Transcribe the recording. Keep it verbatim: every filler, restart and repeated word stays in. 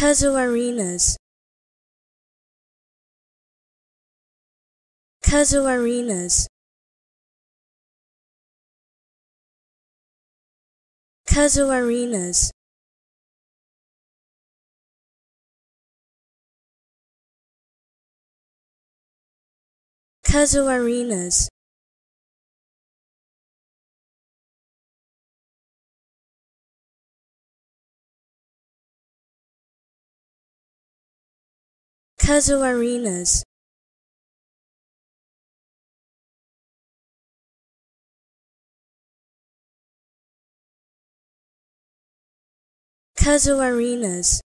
Casuarinas, Casuarinas, Casuarinas, Casuarinas, Casuarinas, Casuarinas,